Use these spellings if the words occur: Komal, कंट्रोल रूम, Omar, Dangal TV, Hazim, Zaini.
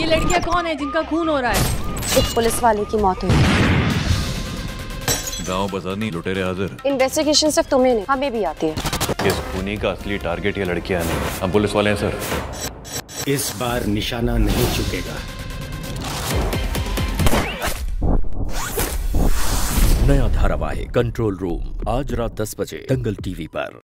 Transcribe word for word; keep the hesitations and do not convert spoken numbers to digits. ये लड़कियाँ कौन है जिनका खून हो रहा है? एक पुलिस वाले की मौत हुई। गाँव बाजार नहीं, लुटेरे हाजिर। इन्वेस्टिगेशन सिर्फ तुम्हें नहीं, हमें भी आती है। इस खूनी का असली टारगेट ये लड़कियाँ नहीं, हम पुलिस वाले हैं सर। इस बार निशाना नहीं चुकेगा। नया धारावाहिक कंट्रोल रूम आज रात दस बजे दंगल टीवी पर।